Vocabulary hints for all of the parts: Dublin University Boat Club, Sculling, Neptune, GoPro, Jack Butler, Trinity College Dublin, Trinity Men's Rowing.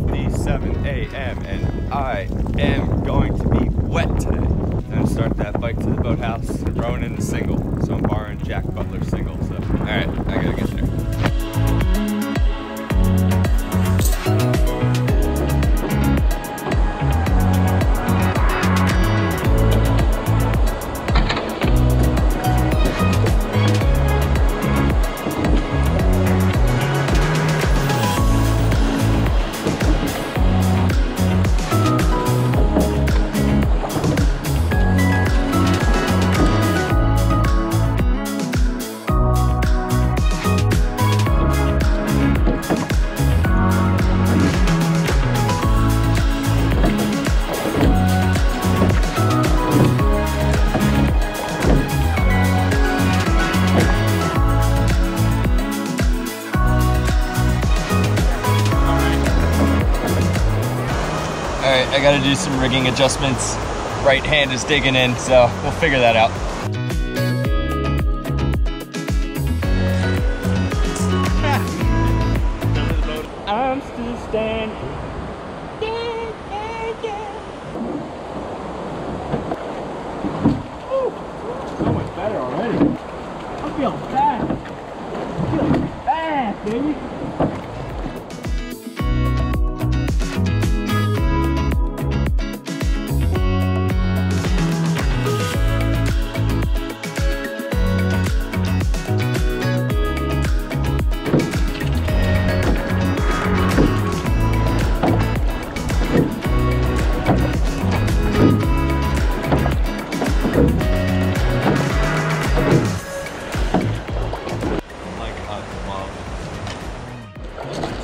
7:57 a.m. and I am going to be wet today. I'm gonna start that bike to the boathouse and rowing in the single. So I'm borrowing Jack Butler single. So, all right, I gotta get there. I gotta do some rigging adjustments. Right hand is digging in, so we'll figure that out. I'm still standing. Yeah, yeah, yeah. Ooh, so much better already. I feel bad. I feel bad, baby.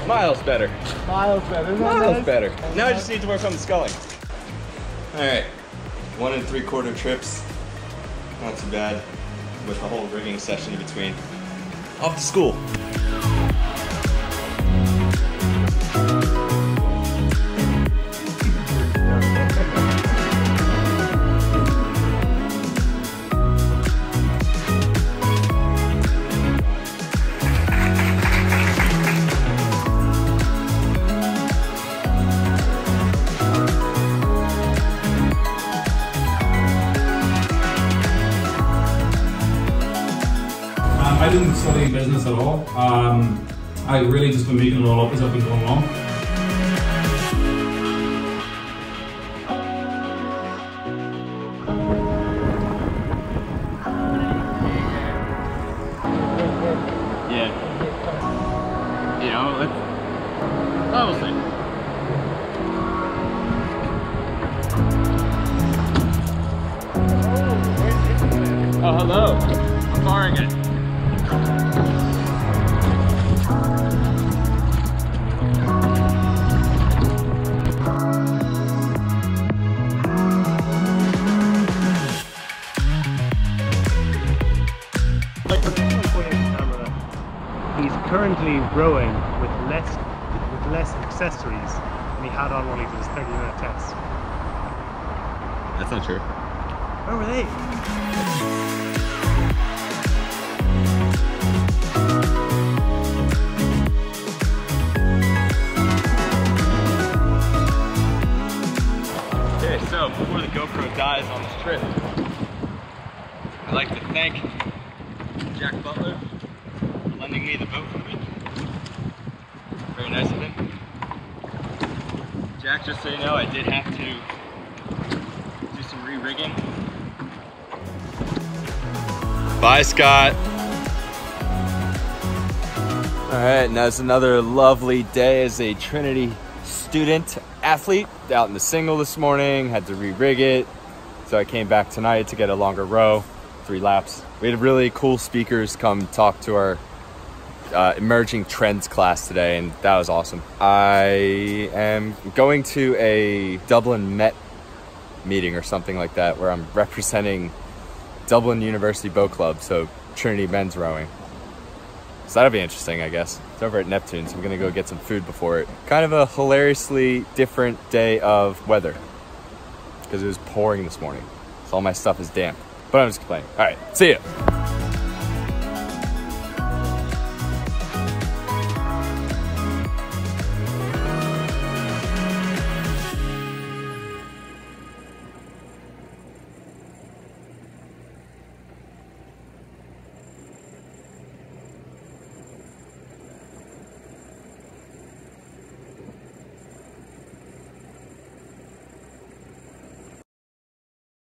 Miles better. Miles better. Miles better. Now I just need to work on the sculling. All right, 1 3/4 trips. Not too bad with the whole rigging session in between. Off to school. I didn't study business at all. I really just been making it all up as I've been going along. Yeah. You know, that's I was thinking. Oh, hello. I'm borrowing it. He's currently rowing with less accessories than he had on when he did his 30-minute test. That's not true. Where were they? So before the GoPro dies on this trip, I'd like to thank Jack Butler for lending me the boat for me. Very nice of him. Jack, just so you know, I did have to do some re-rigging. Bye, Scott. All right, now it's another lovely day as a Trinity student athlete out in the single this morning. Had to re-rig it, so I came back tonight to get a longer row, 3 laps. We had really cool speakers come talk to our emerging trends class today, and that was awesome. I am going to a Dublin Met meeting or something like that where I'm representing Dublin University Boat Club, so Trinity Men's Rowing. So that'll be interesting, I guess. It's over at Neptune, so I'm gonna go get some food before it. Kind of a hilariously different day of weather because it was pouring this morning. So all my stuff is damp, but I'm just complaining. All right, see ya.